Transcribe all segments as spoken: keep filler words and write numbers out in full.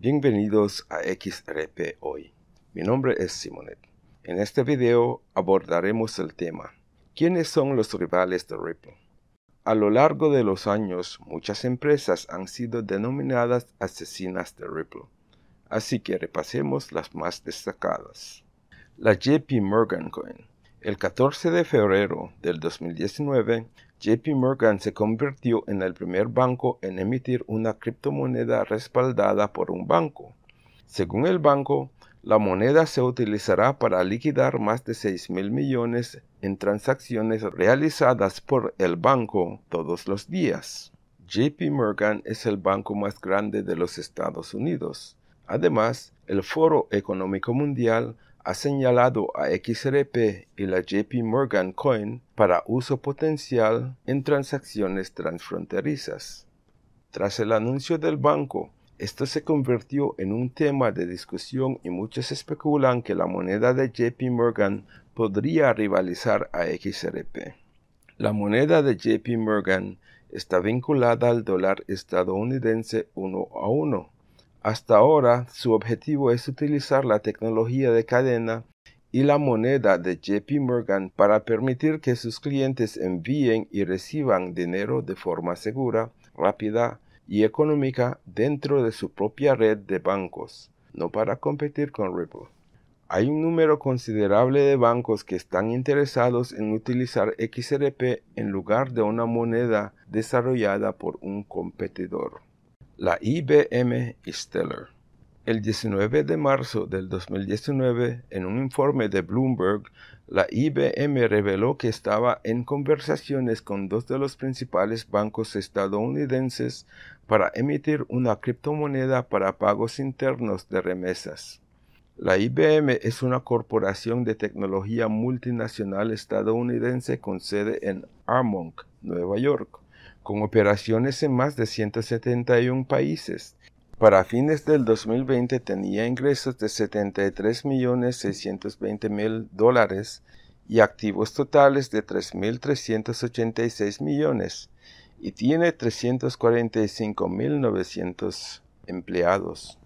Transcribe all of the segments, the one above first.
Bienvenidos a X R P hoy. Mi nombre es Simonette. En este video abordaremos el tema: ¿quiénes son los rivales de Ripple? A lo largo de los años, muchas empresas han sido denominadas asesinas de Ripple, así que repasemos las más destacadas. La J P Morgan Coin. El catorce de febrero del dos mil diecinueve, J P Morgan se convirtió en el primer banco en emitir una criptomoneda respaldada por un banco. Según el banco, la moneda se utilizará para liquidar más de seis mil millones en transacciones realizadas por el banco todos los días. J P Morgan es el banco más grande de los Estados Unidos. Además, el Foro Económico Mundial ha señalado a X R P y la J P Morgan Coin para uso potencial en transacciones transfronterizas. Tras el anuncio del banco, esto se convirtió en un tema de discusión y muchos especulan que la moneda de J P Morgan podría rivalizar a X R P. La moneda de J P Morgan está vinculada al dólar estadounidense uno a uno. Hasta ahora, su objetivo es utilizar la tecnología de cadena y la moneda de J P Morgan para permitir que sus clientes envíen y reciban dinero de forma segura, rápida y económica dentro de su propia red de bancos, no para competir con Ripple. Hay un número considerable de bancos que están interesados en utilizar X R P en lugar de una moneda desarrollada por un competidor. La I B M y Stellar. El diecinueve de marzo del dos mil diecinueve, en un informe de Bloomberg, la I B M reveló que estaba en conversaciones con dos de los principales bancos estadounidenses para emitir una criptomoneda para pagos internos de remesas. La I B M es una corporación de tecnología multinacional estadounidense con sede en Armonk, Nueva York, con operaciones en más de ciento setenta y un países. Para fines del dos mil veinte tenía ingresos de setenta y tres millones seiscientos veinte mil dólares y activos totales de tres mil trescientos ochenta y seis millones y tiene trescientos cuarenta y cinco mil novecientos empleados.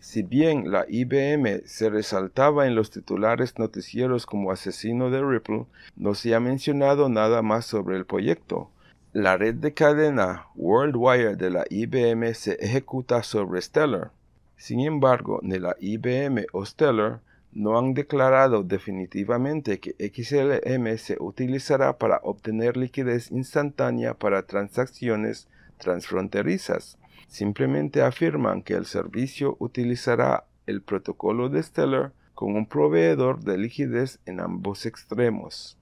Si bien la I B M se resaltaba en los titulares noticieros como asesino de Ripple, no se ha mencionado nada más sobre el proyecto. La red de cadena WorldWire de la I B M se ejecuta sobre Stellar. Sin embargo, ni la I B M o Stellar no han declarado definitivamente que X L M se utilizará para obtener liquidez instantánea para transacciones transfronterizas. Simplemente afirman que el servicio utilizará el protocolo de Stellar con un proveedor de liquidez en ambos extremos.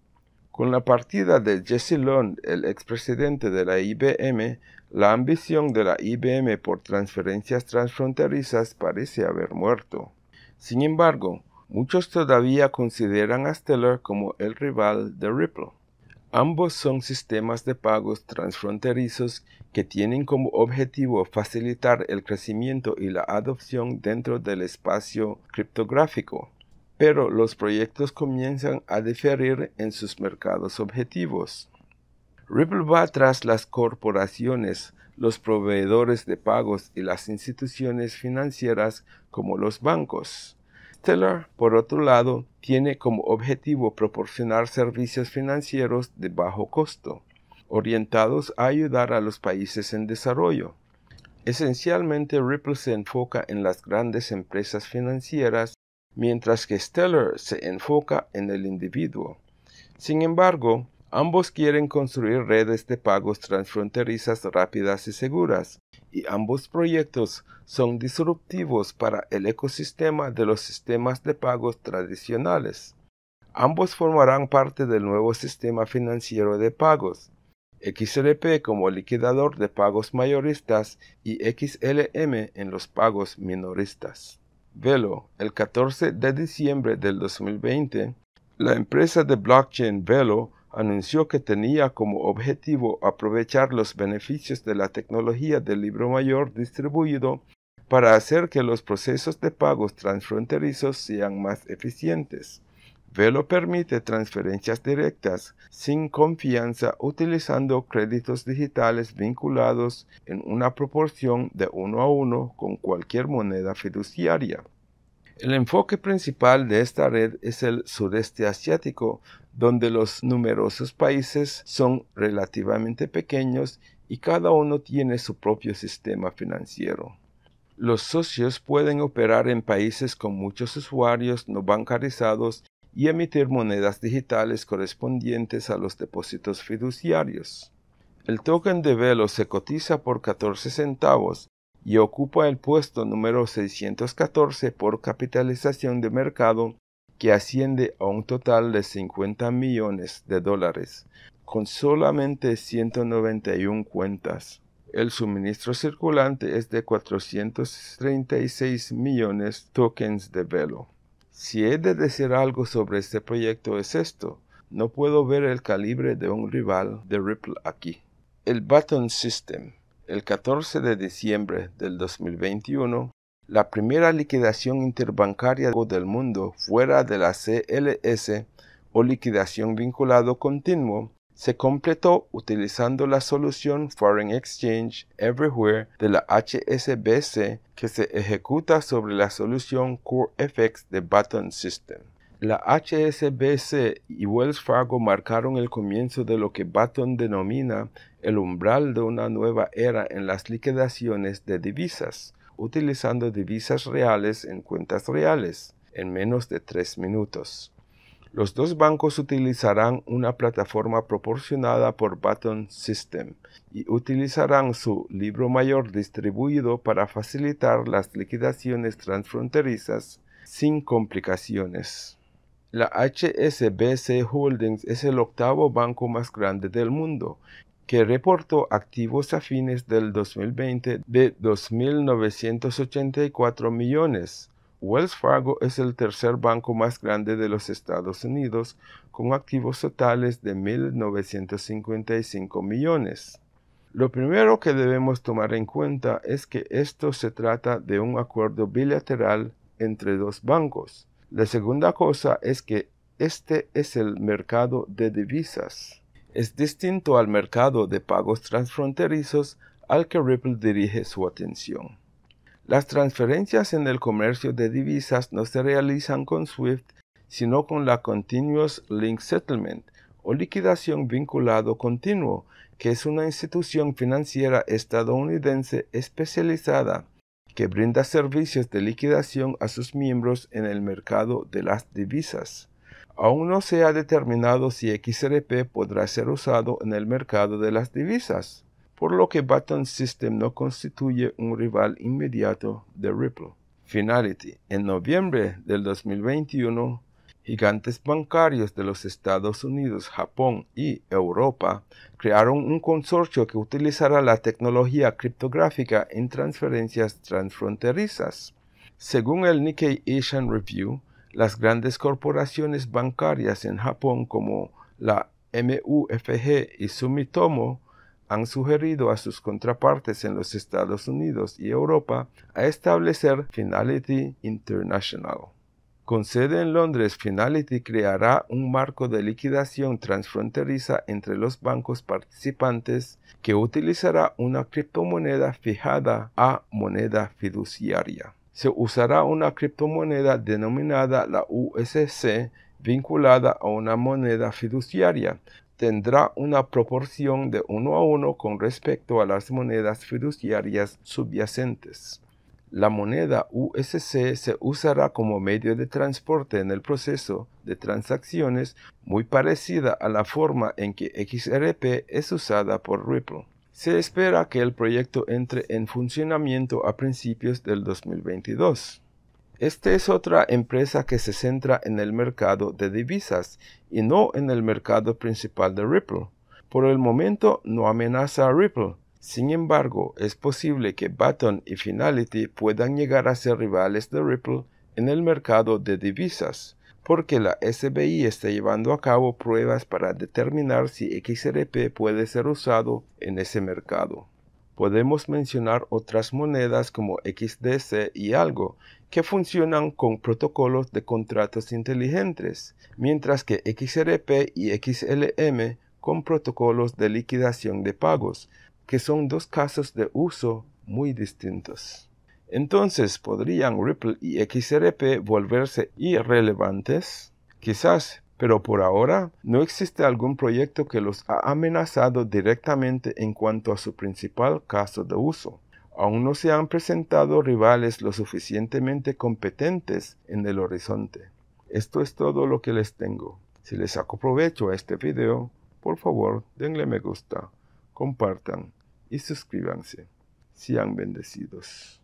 Con la partida de Jesse Lund, el expresidente de la I B M, la ambición de la I B M por transferencias transfronterizas parece haber muerto. Sin embargo, muchos todavía consideran a Stellar como el rival de Ripple. Ambos son sistemas de pagos transfronterizos que tienen como objetivo facilitar el crecimiento y la adopción dentro del espacio criptográfico, pero los proyectos comienzan a diferir en sus mercados objetivos. Ripple va tras las corporaciones, los proveedores de pagos y las instituciones financieras como los bancos. Stellar, por otro lado, tiene como objetivo proporcionar servicios financieros de bajo costo, orientados a ayudar a los países en desarrollo. Esencialmente, Ripple se enfoca en las grandes empresas financieras, mientras que Stellar se enfoca en el individuo. Sin embargo, ambos quieren construir redes de pagos transfronterizas rápidas y seguras, y ambos proyectos son disruptivos para el ecosistema de los sistemas de pagos tradicionales. Ambos formarán parte del nuevo sistema financiero de pagos, X R P como liquidador de pagos mayoristas y X L M en los pagos minoristas. Velo. El catorce de diciembre del dos mil veinte, la empresa de blockchain Velo anunció que tenía como objetivo aprovechar los beneficios de la tecnología del libro mayor distribuido para hacer que los procesos de pagos transfronterizos sean más eficientes. Velo permite transferencias directas sin confianza utilizando créditos digitales vinculados en una proporción de uno a uno con cualquier moneda fiduciaria. El enfoque principal de esta red es el sudeste asiático, donde los numerosos países son relativamente pequeños y cada uno tiene su propio sistema financiero. Los socios pueden operar en países con muchos usuarios no bancarizados y emitir monedas digitales correspondientes a los depósitos fiduciarios. El token de Velo se cotiza por catorce centavos y ocupa el puesto número seiscientos catorce por capitalización de mercado, que asciende a un total de cincuenta millones de dólares, con solamente ciento noventa y una cuentas. El suministro circulante es de cuatrocientos treinta y seis millones de tokens de Velo. Si he de decir algo sobre este proyecto es esto: no puedo ver el calibre de un rival de Ripple aquí. El Baton Systems. El catorce de diciembre del dos mil veintiuno, la primera liquidación interbancaria del mundo fuera de la C L S o liquidación vinculado continuo se completó utilizando la solución Foreign Exchange Everywhere de la H S B C, que se ejecuta sobre la solución CoreFX de Baton Systems. La H S B C y Wells Fargo marcaron el comienzo de lo que Baton denomina el umbral de una nueva era en las liquidaciones de divisas, utilizando divisas reales en cuentas reales, en menos de tres minutos. Los dos bancos utilizarán una plataforma proporcionada por Baton Systems y utilizarán su libro mayor distribuido para facilitar las liquidaciones transfronterizas sin complicaciones. La H S B C Holdings es el octavo banco más grande del mundo, que reportó activos a fines del dos mil veinte de dos mil novecientos ochenta y cuatro millones. Wells Fargo es el tercer banco más grande de los Estados Unidos, con activos totales de mil novecientos cincuenta y cinco millones. Lo primero que debemos tomar en cuenta es que esto se trata de un acuerdo bilateral entre dos bancos. La segunda cosa es que este es el mercado de divisas. Es distinto al mercado de pagos transfronterizos al que Ripple dirige su atención. Las transferencias en el comercio de divisas no se realizan con SWIFT, sino con la Continuous Link Settlement o liquidación vinculado continuo, que es una institución financiera estadounidense especializada que brinda servicios de liquidación a sus miembros en el mercado de las divisas. Aún no se ha determinado si X R P podrá ser usado en el mercado de las divisas, por lo que Baton Systems no constituye un rival inmediato de Ripple. Finality. En noviembre del dos mil veintiuno, gigantes bancarios de los Estados Unidos, Japón y Europa crearon un consorcio que utilizará la tecnología criptográfica en transferencias transfronterizas. Según el Nikkei Asian Review, las grandes corporaciones bancarias en Japón como la M U F G y Sumitomo han sugerido a sus contrapartes en los Estados Unidos y Europa a establecer Finality International. Con sede en Londres, Finality creará un marco de liquidación transfronteriza entre los bancos participantes que utilizará una criptomoneda fijada a moneda fiduciaria. Se usará una criptomoneda denominada la U S C vinculada a una moneda fiduciaria. Tendrá una proporción de uno a uno con respecto a las monedas fiduciarias subyacentes. La moneda U S C se usará como medio de transporte en el proceso de transacciones, muy parecida a la forma en que X R P es usada por Ripple. Se espera que el proyecto entre en funcionamiento a principios del dos mil veintidós. Esta es otra empresa que se centra en el mercado de divisas y no en el mercado principal de Ripple. Por el momento no amenaza a Ripple. Sin embargo, es posible que Baton y Finality puedan llegar a ser rivales de Ripple en el mercado de divisas, porque la S B I está llevando a cabo pruebas para determinar si X R P puede ser usado en ese mercado. podemos mencionar otras monedas como X D C y algo, que funcionan con protocolos de contratos inteligentes, mientras que X R P y X L M con protocolos de liquidación de pagos, que son dos casos de uso muy distintos. Entonces, ¿podrían Ripple y X R P volverse irrelevantes? Quizás, pero por ahora no existe algún proyecto que los ha amenazado directamente en cuanto a su principal caso de uso. Aún no se han presentado rivales lo suficientemente competentes en el horizonte. Esto es todo lo que les tengo. Si les saco provecho a este video, por favor denle me gusta, compartan y suscríbanse. Sean bendecidos.